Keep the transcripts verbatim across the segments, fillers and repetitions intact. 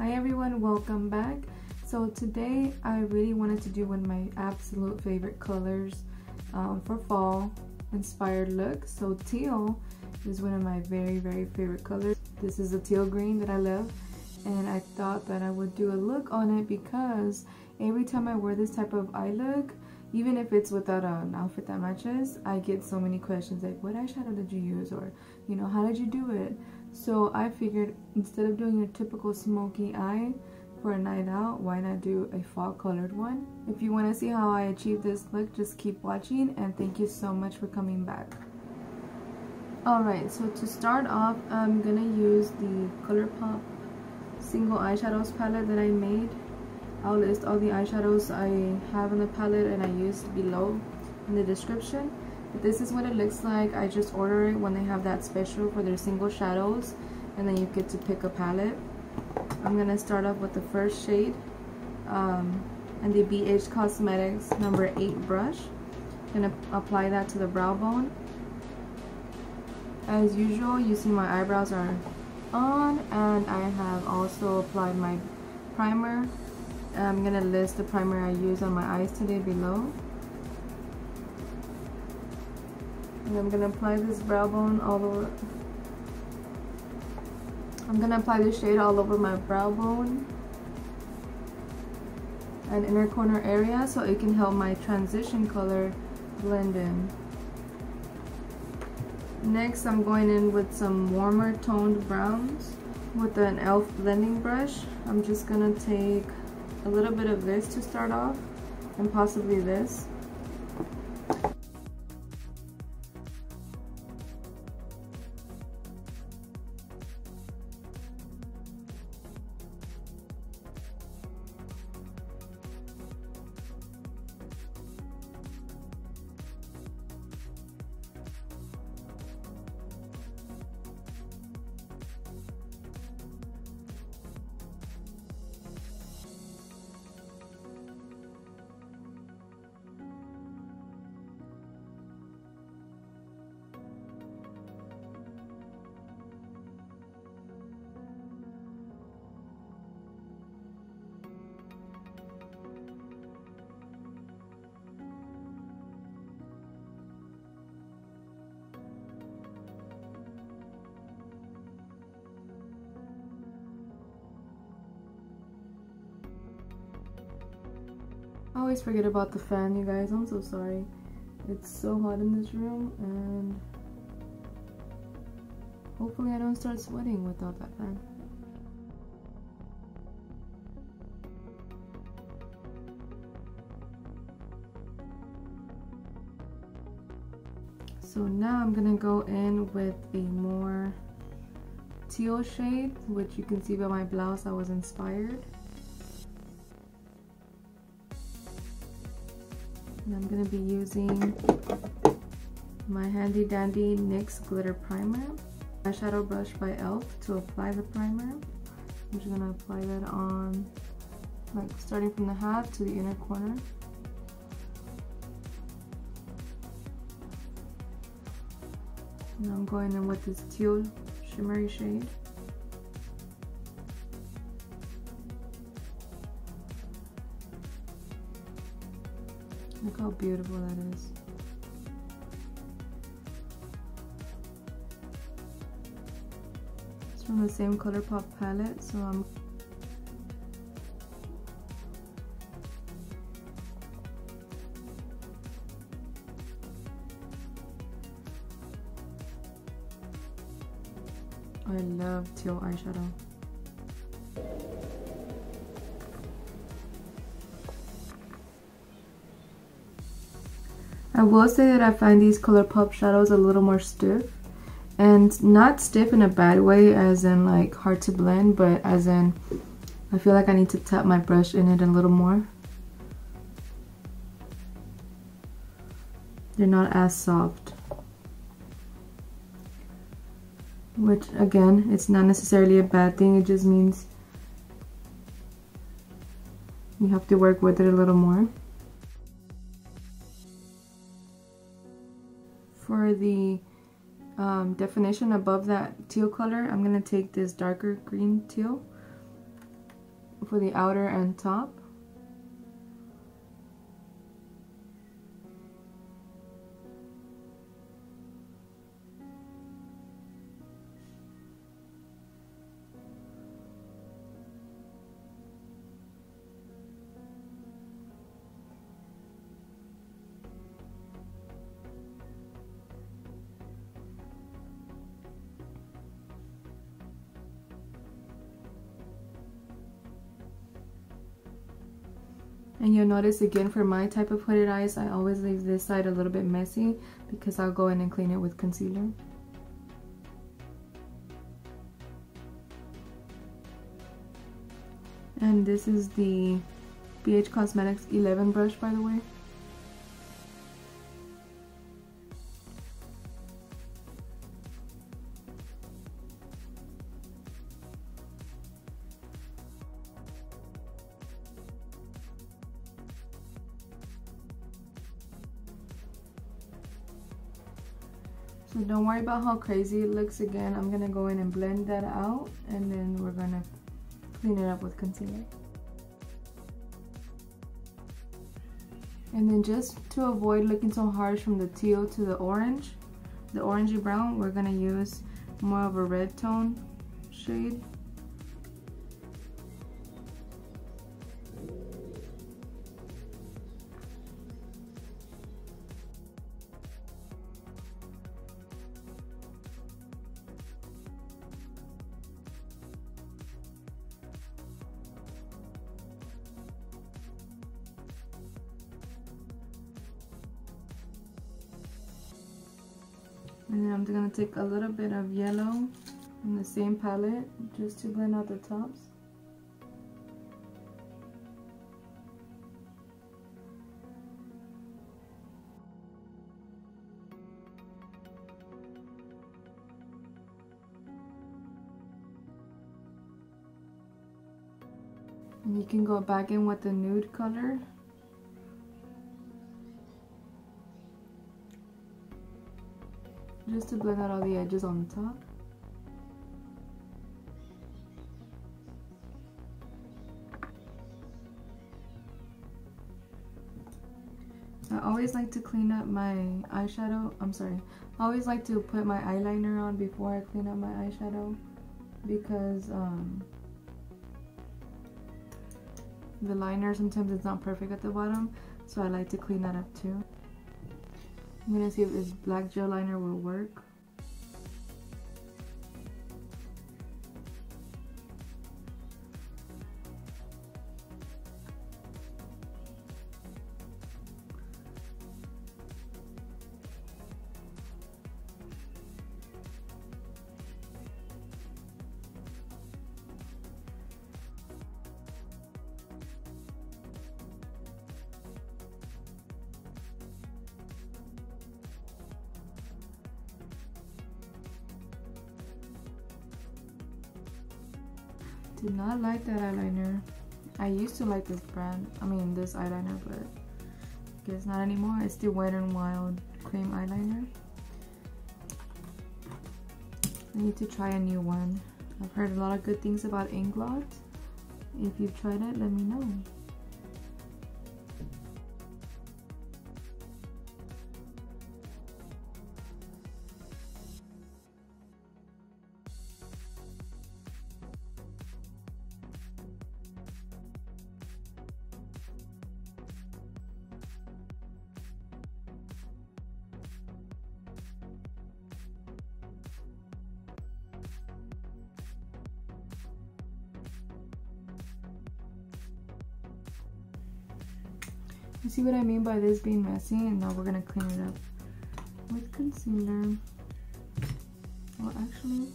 Hi everyone, welcome back. So today I really wanted to do one of my absolute favorite colors um, for fall inspired look. So teal is one of my very very favorite colors. This is a teal green that I love, and I thought that I would do a look on it because every time I wear this type of eye look, even if it's without an outfit that matches, I get so many questions like, what eyeshadow did you use? Or, you know, how did you do it? So I figured instead of doing your typical smoky eye for a night out, why not do a fall colored one? If you want to see how I achieve this look, just keep watching, and thank you so much for coming back. Alright, so to start off, I'm going to use the ColourPop single eyeshadows palette that I made. I'll list all the eyeshadows I have in the palette and I used below in the description. But this is what it looks like. I just order it when they have that special for their single shadows, and then you get to pick a palette. I'm going to start off with the first shade um, and the B H Cosmetics number eight brush. I'm going to apply that to the brow bone. As usual, you see my eyebrows are on, and I have also applied my primer. I'm going to list the primer I use on my eyes today below. And I'm going to apply this brow bone all over. I'm going to apply this shade all over my brow bone and inner corner area so it can help my transition color blend in. Next, I'm going in with some warmer toned browns with an e l f blending brush. I'm just going to take a little bit of this to start off, and possibly this. I always forget about the fan, you guys. I'm so sorry. It's so hot in this room, and hopefully I don't start sweating without that fan. So now I'm gonna go in with a more teal shade, which you can see by my blouse I was inspired. And I'm going to be using my handy dandy NYX glitter primer, eyeshadow brush by e l f to apply the primer. I'm just going to apply that on, like, starting from the half to the inner corner. And I'm going in with this teal shimmery shade. Look how beautiful that is. It's from the same ColourPop palette, so I'm I love teal eyeshadow. I will say that I find these ColourPop shadows a little more stiff, and not stiff in a bad way as in like hard to blend, but as in I feel like I need to tap my brush in it a little more. They're not as soft, which again, it's not necessarily a bad thing, it just means you have to work with it a little more. For the um, definition above that teal color, I'm going to take this darker green teal for the outer and top. And you'll notice again, for my type of hooded eyes, I always leave this side a little bit messy because I'll go in and clean it with concealer. And this is the B H Cosmetics eleven brush, by the way. So don't worry about how crazy it looks. Again, I'm gonna go in and blend that out, and then we're gonna clean it up with concealer. And then just to avoid looking so harsh from the teal to the orange, the orangey brown, we're gonna use more of a red tone shade. And then I'm going to take a little bit of yellow in the same palette just to blend out the tops. And you can go back in with the nude color. Just to blend out all the edges on the top. So I always like to clean up my eyeshadow. I'm sorry. I always like to put my eyeliner on before I clean up my eyeshadow because um, the liner sometimes is not perfect at the bottom, so I like to clean that up too. I'm gonna see if this black gel liner will work. Did not like that eyeliner. I used to like this brand, I mean this eyeliner, but I guess not anymore. It's the Wet n' Wild cream eyeliner. I need to try a new one. I've heard a lot of good things about Inglot. If you've tried it, let me know. You see what I mean by this being messy? And now we're gonna clean it up with concealer. Well, actually,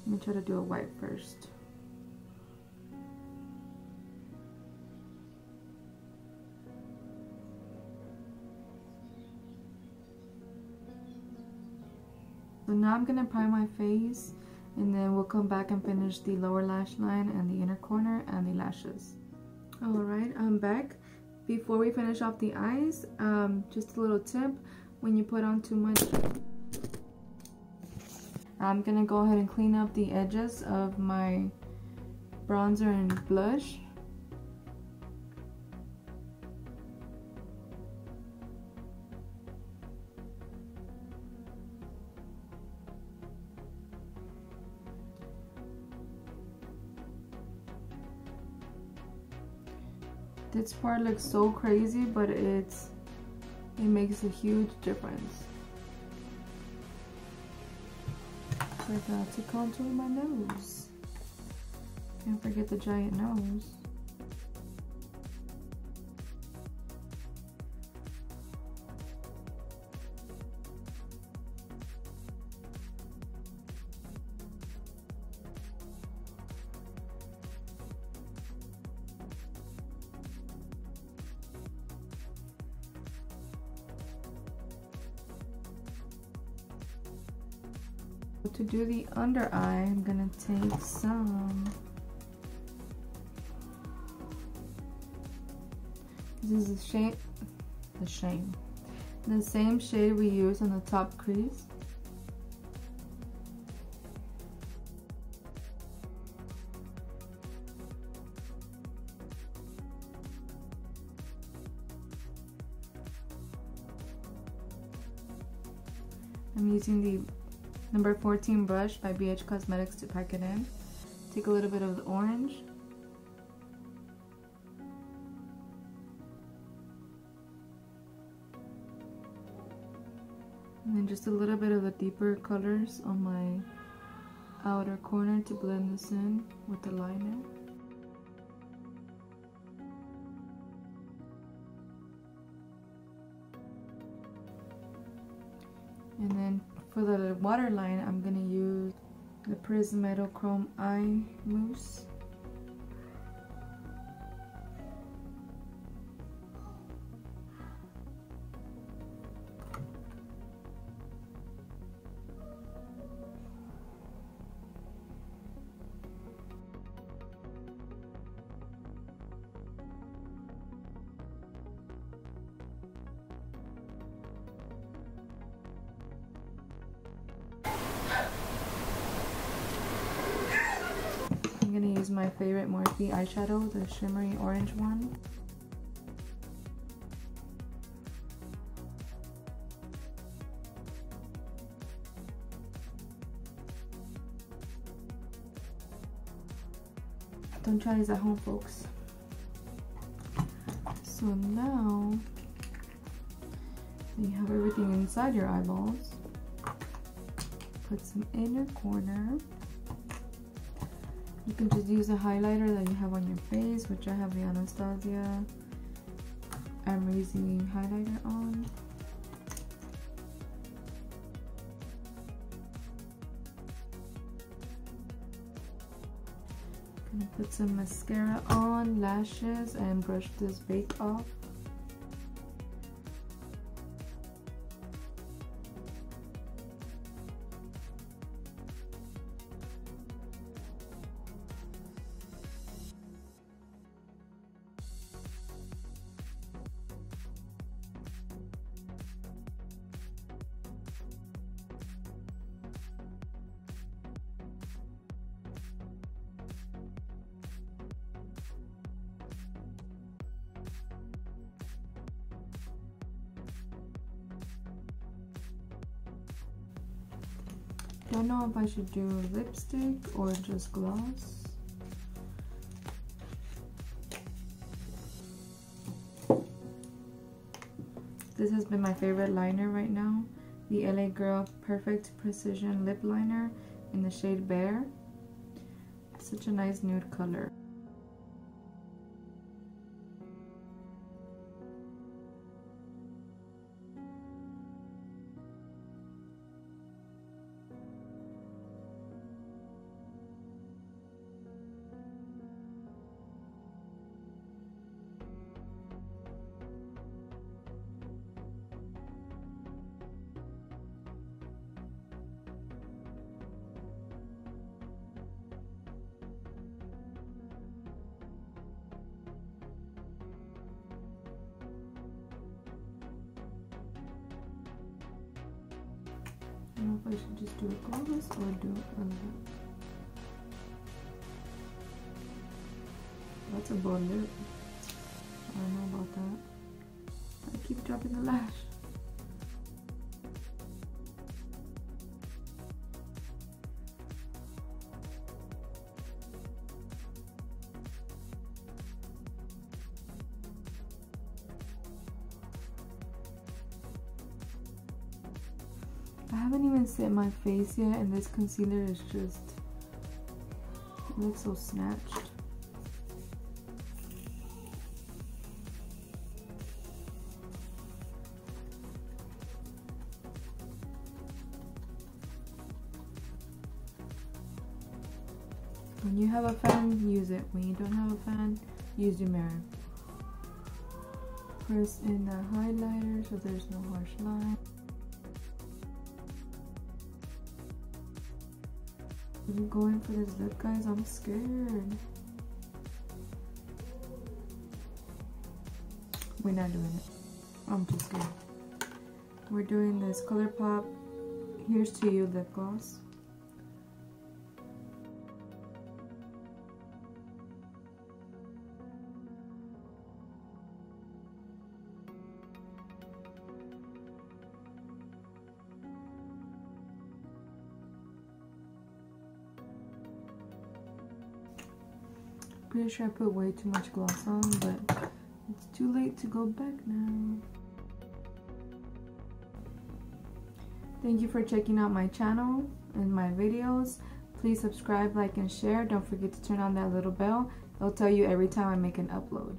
let me try to do a white first. So now I'm gonna prime my face, and then we'll come back and finish the lower lash line and the inner corner and the lashes. Alright, I'm back. Before we finish off the eyes, um, just a little tip, when you put on too much, I'm gonna go ahead and clean up the edges of my bronzer and blush This part looks so crazy, but it's it makes a huge difference. So I got to contour my nose. Can't forget the giant nose. To do the under eye, I'm gonna take some. This is the shade, the shame, the same shade we used on the top crease. I'm using the number fourteen brush by B H Cosmetics to pack it in. Take a little bit of the orange. And then just a little bit of the deeper colors on my outer corner to blend this in with the liner. And then for the waterline, I'm going to use the Prism Metal Chrome Eye Mousse. My favorite Morphe eyeshadow, the shimmery orange one. Don't try this at home, folks. So now you have everything inside your eyeballs. Put some in your corner. You can just use a highlighter that you have on your face, which I have the Anastasia Amazing highlighter on. I'm gonna put some mascara on, lashes, and brush this bake off. I don't know if I should do lipstick or just gloss. This has been my favorite liner right now, the L A Girl Perfect Precision Lip Liner in the shade Bare. It's such a nice nude color. I don't know if I should just do a gloss or do a lip. That's a bold lip. I don't know about that. I keep dropping the lash. I haven't even set my face yet, and this concealer is just, it looks so snatched. When you have a fan, use it. When you don't have a fan, use your mirror. Press in the highlighter so there's no harsh line. I'm going for this look, guys. I'm scared. We're not doing it. I'm too scared. We're doing this ColourPop Here's to You lip gloss. Pretty sure I put way too much gloss on, but it's too late to go back now. Thank you for checking out my channel and my videos. Please subscribe, like, and share. Don't forget to turn on that little bell. It'll tell you every time I make an upload.